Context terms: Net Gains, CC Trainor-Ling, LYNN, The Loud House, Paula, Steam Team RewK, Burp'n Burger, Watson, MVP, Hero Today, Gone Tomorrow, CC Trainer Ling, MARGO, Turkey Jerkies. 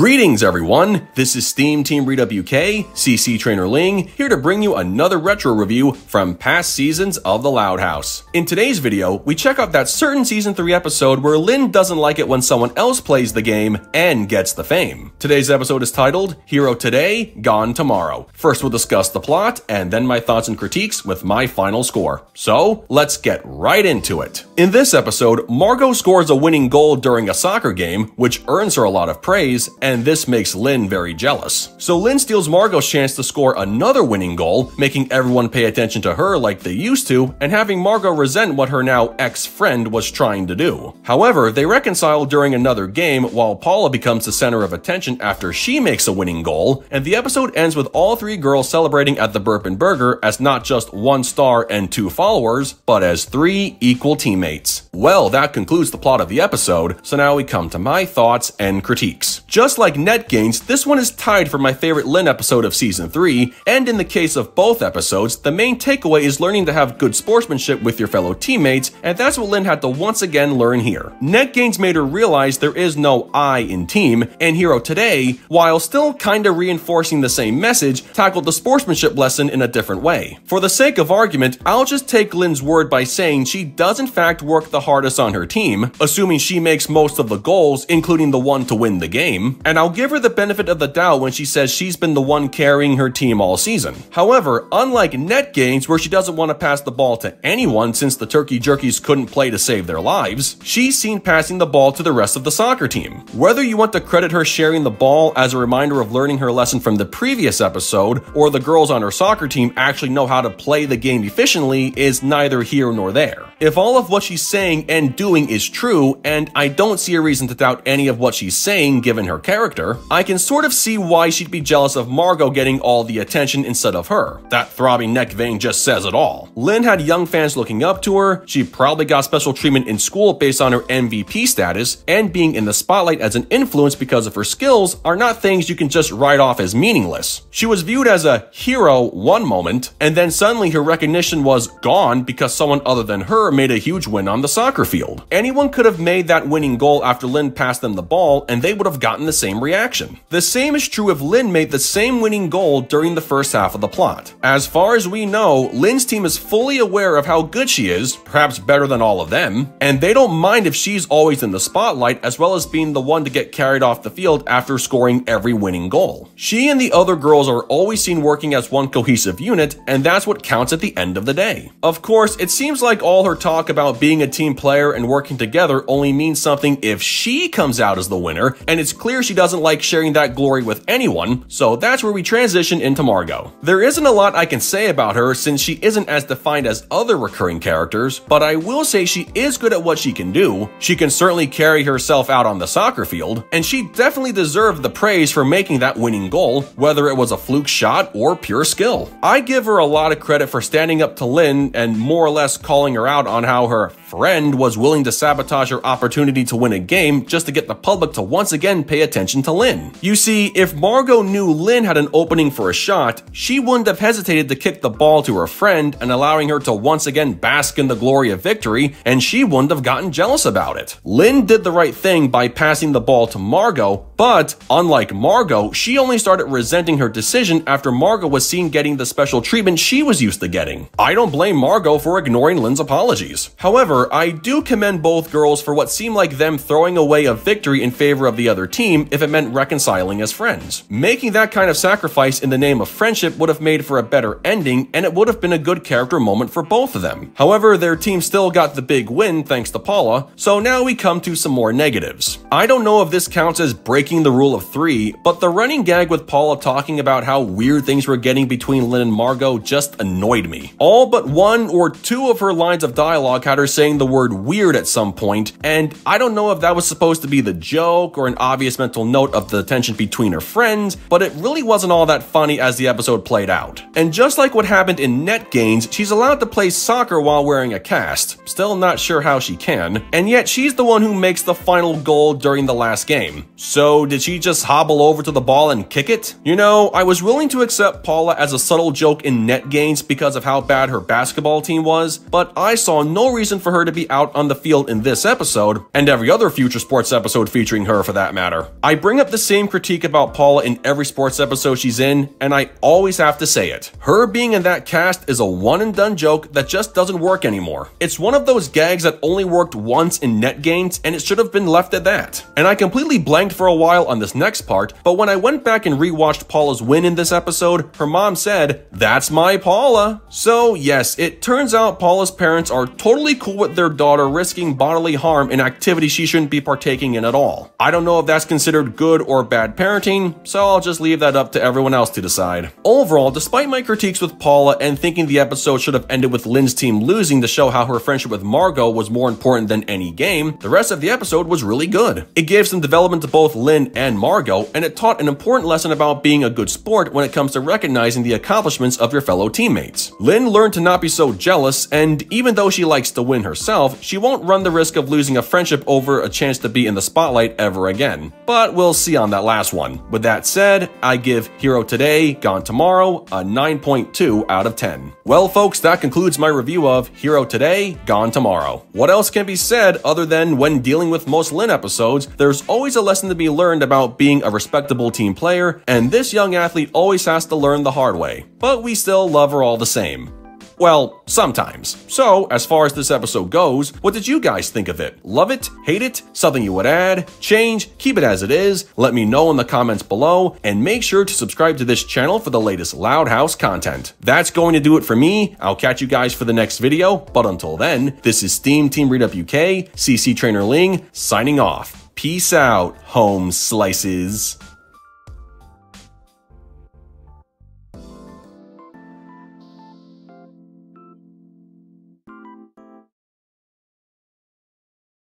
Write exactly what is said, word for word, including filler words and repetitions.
Greetings everyone, this is Steam Team RewK, C C Trainer Ling, here to bring you another retro review from past seasons of The Loud House. In today's video, we check out that certain season three episode where Lynn doesn't like it when someone else plays the game and gets the fame. Today's episode is titled, Hero Today, Gone Tomorrow. First we'll discuss the plot, and then my thoughts and critiques with my final score. So, let's get right into it. In this episode, Margo scores a winning goal during a soccer game, which earns her a lot of praise, and this makes Lynn very jealous. So Lynn steals Margo's chance to score another winning goal, making everyone pay attention to her like they used to, and having Margo resent what her now ex-friend was trying to do. However, they reconcile during another game while Paula becomes the center of attention after she makes a winning goal, and the episode ends with all three girls celebrating at the Burp'n Burger as not just one star and two followers, but as three equal teammates. Well, that concludes the plot of the episode, so now we come to my thoughts and critiques. Just Just like Net Gains, this one is tied for my favorite LYNN episode of season three, and in the case of both episodes, the main takeaway is learning to have good sportsmanship with your fellow teammates, and that's what Lynn had to once again learn here. Net Gains made her realize there is no I in team, and Hero Today, while still kinda reinforcing the same message, tackled the sportsmanship lesson in a different way. For the sake of argument, I'll just take Lynn's word by saying she does in fact work the hardest on her team, assuming she makes most of the goals, including the one to win the game. And I'll give her the benefit of the doubt when she says she's been the one carrying her team all season. However, unlike Net Gains, where she doesn't want to pass the ball to anyone since the Turkey Jerkies couldn't play to save their lives, she's seen passing the ball to the rest of the soccer team. Whether you want to credit her sharing the ball as a reminder of learning her lesson from the previous episode, or the girls on her soccer team actually know how to play the game efficiently, is neither here nor there. If all of what she's saying and doing is true, and I don't see a reason to doubt any of what she's saying given her character, I can sort of see why she'd be jealous of Margo getting all the attention instead of her. That throbbing neck vein just says it all. Lynn had young fans looking up to her, she probably got special treatment in school based on her M V P status, and being in the spotlight as an influence because of her skills are not things you can just write off as meaningless. She was viewed as a hero one moment, and then suddenly her recognition was gone because someone other than her made a huge win on the soccer field. Anyone could have made that winning goal after Lynn passed them the ball, and they would have gotten the The same reaction. The same is true if Lynn made the same winning goal during the first half of the plot. As far as we know, Lynn's team is fully aware of how good she is, perhaps better than all of them, and they don't mind if she's always in the spotlight as well as being the one to get carried off the field after scoring every winning goal. She and the other girls are always seen working as one cohesive unit, and that's what counts at the end of the day. Of course, it seems like all her talk about being a team player and working together only means something if she comes out as the winner, and it's clear she doesn't like sharing that glory with anyone, so that's where we transition into Margo. There isn't a lot I can say about her since she isn't as defined as other recurring characters, but I will say she is good at what she can do. She can certainly carry herself out on the soccer field, and she definitely deserved the praise for making that winning goal, whether it was a fluke shot or pure skill. I give her a lot of credit for standing up to Lynn and more or less calling her out on how her friend was willing to sabotage her opportunity to win a game just to get the public to once again pay attention attention to Lynn. You see, if Margo knew Lynn had an opening for a shot, she wouldn't have hesitated to kick the ball to her friend and allowing her to once again bask in the glory of victory, and she wouldn't have gotten jealous about it. Lynn did the right thing by passing the ball to Margo, but unlike Margo, she only started resenting her decision after Margo was seen getting the special treatment she was used to getting. I don't blame Margo for ignoring Lynn's apologies. However, I do commend both girls for what seemed like them throwing away a victory in favor of the other team if it meant reconciling as friends. Making that kind of sacrifice in the name of friendship would have made for a better ending, and it would have been a good character moment for both of them. However, their team still got the big win thanks to Paula, so now we come to some more negatives. I don't know if this counts as breaking the rule of three, but the running gag with Paula talking about how weird things were getting between Lynn and Margo just annoyed me. All but one or two of her lines of dialogue had her saying the word weird at some point, and I don't know if that was supposed to be the joke or an obvious mental note of the tension between her friends, but it really wasn't all that funny as the episode played out. And just like what happened in Net Gains, she's allowed to play soccer while wearing a cast, still not sure how she can, and yet she's the one who makes the final goal during the last game. So so did she just hobble over to the ball and kick it? You know, I was willing to accept Paula as a subtle joke in Net Gains because of how bad her basketball team was, but I saw no reason for her to be out on the field in this episode, and every other future sports episode featuring her for that matter. I bring up the same critique about Paula in every sports episode she's in, and I always have to say it. Her being in that cast is a one-and-done joke that just doesn't work anymore. It's one of those gags that only worked once in Net Gains, and it should have been left at that. And I completely blanked for a while on this next part, but when I went back and rewatched Paula's win in this episode, her mom said, "That's my Paula." So yes, it turns out Paula's parents are totally cool with their daughter risking bodily harm in activity she shouldn't be partaking in at all. I don't know if that's considered good or bad parenting, so I'll just leave that up to everyone else to decide. Overall, despite my critiques with Paula and thinking the episode should have ended with Lynn's team losing to show how her friendship with MARGO was more important than any game, the rest of the episode was really good. It gave some development to both Lynn and MARGO, and it taught an important lesson about being a good sport when it comes to recognizing the accomplishments of your fellow teammates. Lynn learned to not be so jealous, and even though she likes to win herself, she won't run the risk of losing a friendship over a chance to be in the spotlight ever again. But we'll see on that last one. With that said, I give Hero Today, Gone Tomorrow a nine point two out of ten. Well folks, that concludes my review of Hero Today, Gone Tomorrow. What else can be said other than when dealing with most LYNN episodes, there's always a lesson to be learned about being a respectable team player, and this young athlete always has to learn the hard way. But we still love her all the same. Well, sometimes. So, as far as this episode goes, what did you guys think of it? Love it? Hate it? Something you would add? Change? Keep it as it is? Let me know in the comments below, and make sure to subscribe to this channel for the latest Loud House content. That's going to do it for me. I'll catch you guys for the next video, but until then, this is Steam Team RewK, C C Trainor-Ling, signing off. Peace out, home slices.